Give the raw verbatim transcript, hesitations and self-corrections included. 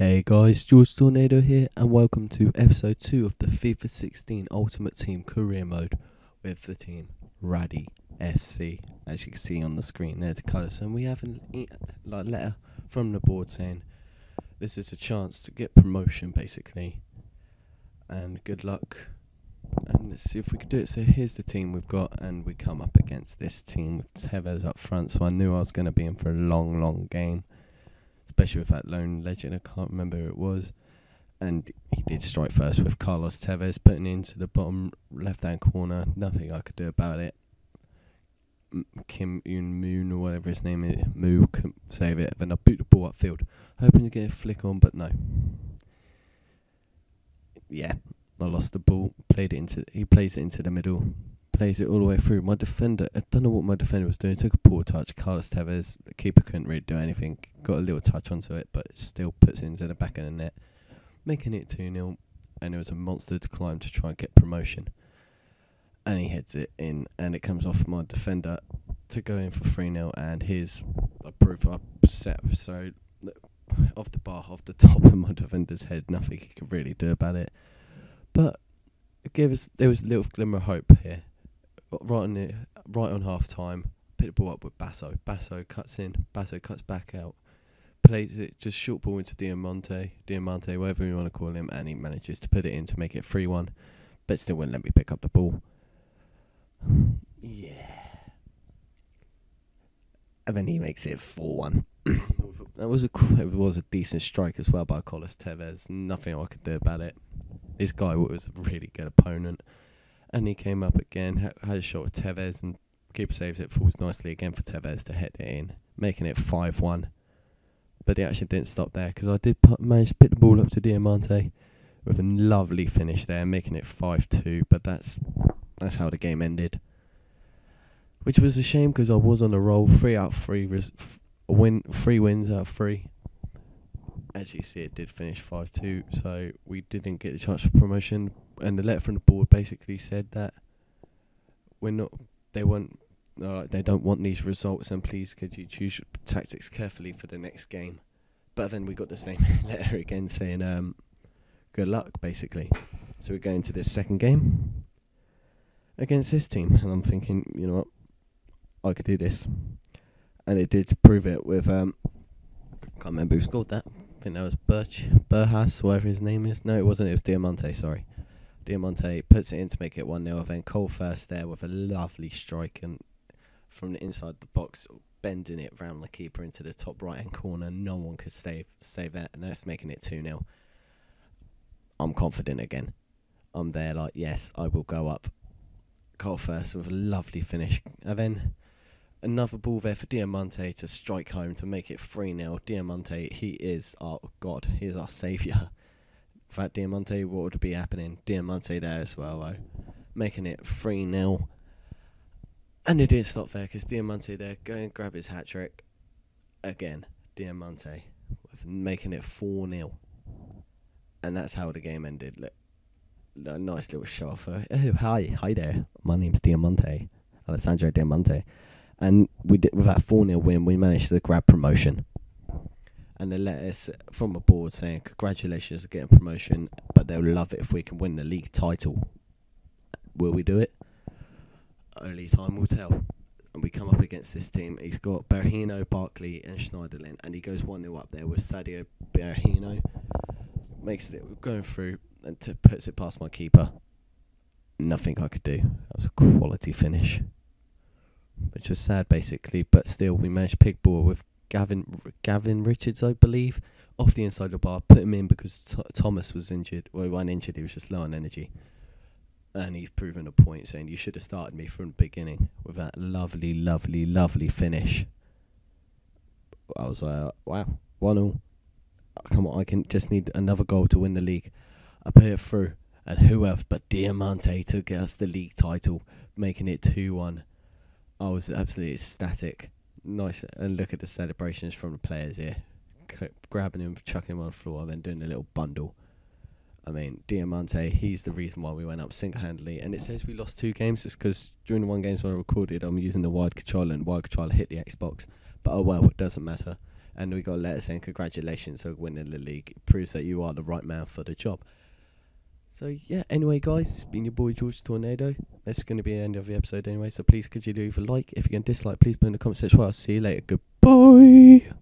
Hey guys, George Tornado here and welcome to episode two of the FIFA sixteen Ultimate Team Career Mode with the team Raddy F C. As you can see on the screen there to colours, and we have a like, letter from the board saying this is a chance to get promotion basically, and good luck, and let's see if we can do it. So here's the team we've got, and we come up against this team with Tevez up front, so I knew I was going to be in for a long long game. Especially with that lone legend, I can't remember who it was. And he did strike first with Carlos Tevez, putting it into the bottom left-hand corner. Nothing I could do about it. M Kim Yoon Moon, or whatever his name is, Moo, couldn't save it. Then I boot the ball upfield, hoping to get a flick on, but no. Yeah, I lost the ball. Played it into. He plays it into the middle. Plays it all the way through. My defender, I don't know what my defender was doing. Took a poor touch. Carlos Tevez, the keeper couldn't really do anything. Got a little touch onto it, but it still puts it into the back of the net, making it two nil. And it was a monster to climb to try and get promotion. And he heads it in, and it comes off my defender to go in for three nil. And here's a proof up set. So off the bar, off the top of my defender's head, nothing he could really do about it. But it gave us there was a little glimmer of hope here. Right on the, right on half time, pick the ball up with Basso. Basso cuts in, Basso cuts back out, plays it just short ball into Diamante, Diamante, whatever you want to call him, and he manages to put it in to make it three one, but still wouldn't let me pick up the ball. Yeah. And then he makes it four one. That was a it was a decent strike as well by Carlos Tevez. Nothing I could do about it. This guy was a really good opponent. And he came up again, ha had a shot with Tevez, and keeper saves it, falls nicely again for Tevez to head it in, making it five one. But it actually didn't stop there, because I did put, manage to pick the ball up to Diamante with a lovely finish there, making it five two. But that's that's how the game ended, which was a shame because I was on a roll, three out of three, res win three wins out of three. As you see, it did finish five two, so we didn't get the chance for promotion. And the letter from the board basically said that we're not, they want, uh, they don't want these results, and please could you choose tactics carefully for the next game. But then we got the same letter again saying um, good luck basically. So we're going to this second game against this team, and I'm thinking, you know what, I could do this, and it did to prove it with um, I can't remember who scored that. I think that was Birch, Burhas, whatever his name is. No, it wasn't. It was Diamante. Sorry. Diamante puts it in to make it one nil. Then Cole first there with a lovely strike, and from the inside the box, bending it round the keeper into the top right hand corner. No one could save save that, and that's making it two nil. I'm confident again. I'm there like, yes, I will go up. Cole first with a lovely finish, and then another ball there for Diamante to strike home to make it three nil. Diamante, he is our god. He is our saviour. In fact, Diamante, what would be happening? Diamante there as well, though. Making it three nil. And it didn't stop there, because Diamante there, go and grab his hat-trick. Again, Diamante, making it four nil. And that's how the game ended. Look, a nice little show-off. Oh, hi, hi there. My name's Diamante, Alessandro Diamante. And we did, with that four nil win, we managed to grab promotion. And they let us from a board saying, congratulations on getting promotion, but they'll love it if we can win the league title. Will we do it? Only time will tell. And we come up against this team. He's got Berahino, Barkley, and Schneiderlin. And he goes one nil up there with Sadio Berahino. Makes it going through and to, puts it past my keeper. Nothing I could do. That was a quality finish. Which was sad, basically. But still, we managed to pick ball with Gavin Gavin Richards, I believe, off the inside of the bar, put him in because T Thomas was injured. Well, he wasn't injured, he was just low on energy. And he's proven a point saying, you should have started me from the beginning with that lovely, lovely, lovely finish. I was like, wow, one all. Come on, I can just need another goal to win the league. I put it through, and who else but Diamante to get us the league title, making it two one. I was absolutely ecstatic. Nice, and look at the celebrations from the players here. Grabbing him, chucking him on the floor, and then doing a little bundle. I mean, Diamante, he's the reason why we went up single-handedly. And it says we lost two games. It's because during the one game when I recorded, I'm using the wide controller, and wide controller hit the Xbox. But oh well, it doesn't matter. and we got a letter saying congratulations on winning the league. It proves that you are the right man for the job. So yeah, anyway guys, it's been your boy George Tornado. That's going to be the end of the episode anyway, so please could you leave a like. If you can dislike, please put in the comments section. Well, I'll see you later. Goodbye.